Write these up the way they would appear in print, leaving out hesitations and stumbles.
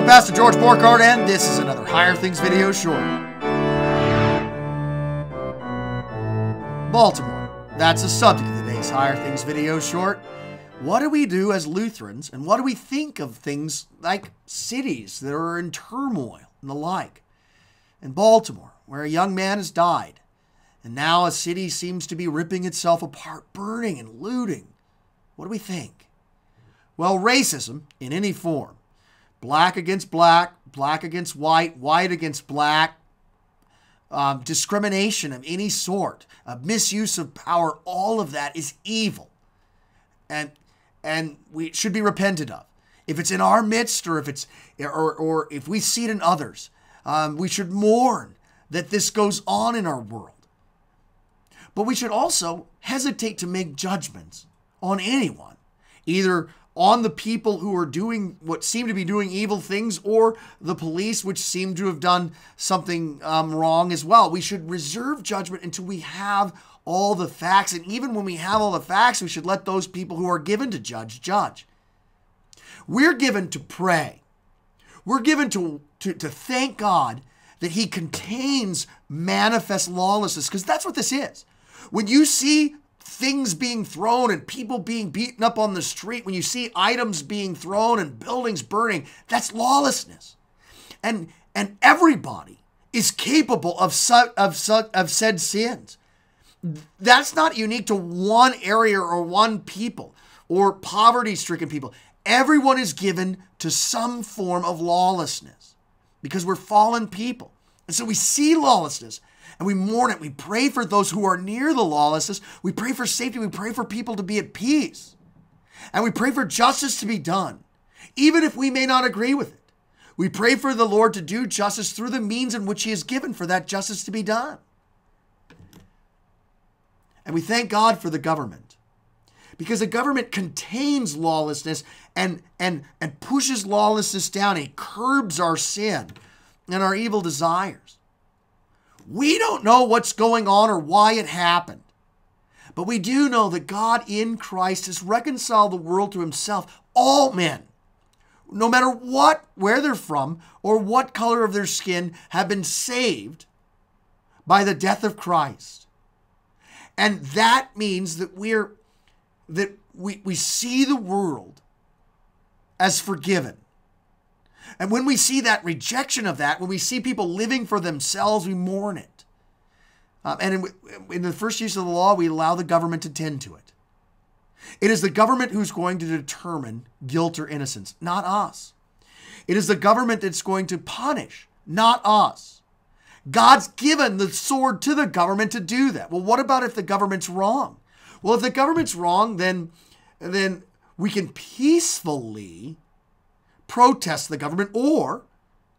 I'm Pastor George Borghardt, and this is another Higher Things video short. Baltimore. That's the subject of today's Higher Things video short. What do we do as Lutherans, and what do we think of things like cities that are in turmoil and the like? In Baltimore, where a young man has died, and now a city seems to be ripping itself apart, burning and looting. What do we think? Well, racism in any form. Black against black, black against white, white against black. Discrimination of any sort, misuse of power, all of that is evil. And we should be repented of. If it's in our midst or if we see it in others, we should mourn that this goes on in our world. But we should also hesitate to make judgments on anyone, either on the people who are doing what seem to be doing evil things or the police, which seem to have done something wrong as well. We should reserve judgment until we have all the facts. And even when we have all the facts, we should let those people who are given to judge. We're given to pray. We're given to thank God that he contains manifest lawlessness, because that's what this is. When you see things being thrown and people being beaten up on the street, when you see items being thrown and buildings burning, that's lawlessness. And everybody is capable of said sins. That's not unique to one area or one people or poverty-stricken people. Everyone is given to some form of lawlessness because we're fallen people. And so we see lawlessness, and we mourn it. We pray for those who are near the lawlessness. We pray for safety. We pray for people to be at peace. And we pray for justice to be done, even if we may not agree with it. We pray for the Lord to do justice through the means in which he has given for that justice to be done. And we thank God for the government, because the government contains lawlessness and pushes lawlessness down. It curbs our sin and our evil desires. We don't know what's going on or why it happened, but we do know that God in Christ has reconciled the world to himself, all men, no matter what, where they're from or what color of their skin, have been saved by the death of Christ. And that means that we see the world as forgiven. And when we see that rejection of that, when we see people living for themselves, we mourn it. And in the first use of the law, we allow the government to tend to it. It is the government who's going to determine guilt or innocence, not us. It is the government that's going to punish, not us. God's given the sword to the government to do that. Well, what about if the government's wrong? Well, if the government's wrong, then we can peacefully protest the government, or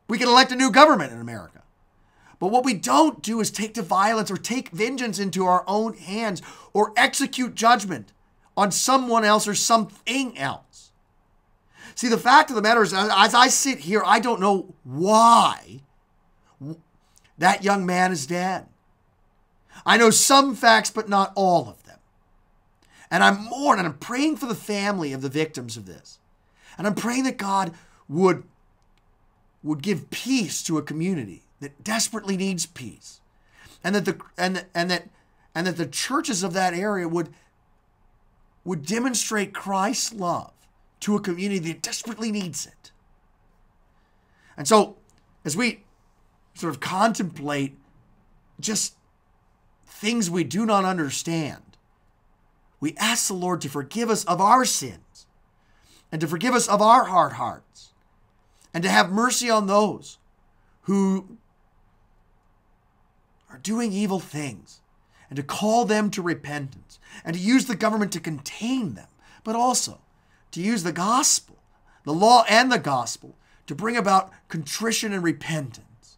we can elect a new government in America. But what we don't do is take to violence or take vengeance into our own hands or execute judgment on someone else or something else. See, the fact of the matter is, as I sit here, I don't know why that young man is dead. I know some facts, but not all of them. And I'm mourning, and I'm praying for the family of the victims of this. And I'm praying that God would give peace to a community that desperately needs peace, and that the churches of that area would demonstrate Christ's love to a community that desperately needs it. And so, as we sort of contemplate just things we do not understand, we ask the Lord to forgive us of our sins, and to forgive us of our hard hearts, and to have mercy on those who are doing evil things, and to call them to repentance, and to use the government to contain them, but also to use the gospel, the law and the gospel, to bring about contrition and repentance.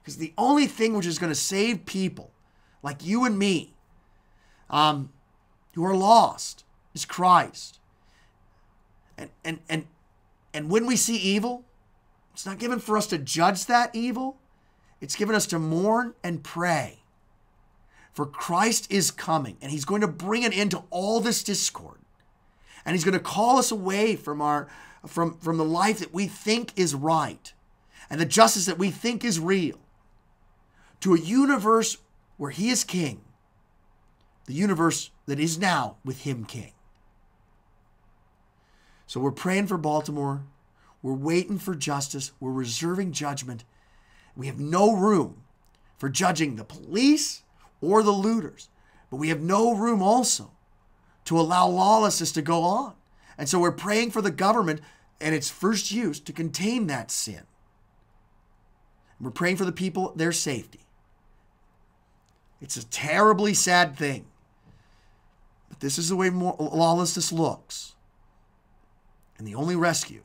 Because the only thing which is going to save people like you and me, who are lost, is Christ. And when we see evil, it's not given for us to judge that evil. It's given us to mourn and pray. For Christ is coming, and he's going to bring an end to all this discord. And he's going to call us away from our from the life that we think is right and the justice that we think is real to a universe where he is king, the universe that is now with him king. So we're praying for Baltimore. We're waiting for justice. We're reserving judgment. We have no room for judging the police or the looters, but we have no room also to allow lawlessness to go on. And so we're praying for the government and its first use to contain that sin. We're praying for the people, their safety. It's a terribly sad thing, but this is the way lawlessness looks. And the only rescue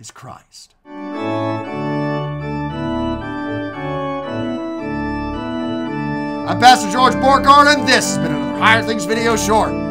is Christ. I'm Pastor George Borghardt, and this has been another Higher Things Video Short.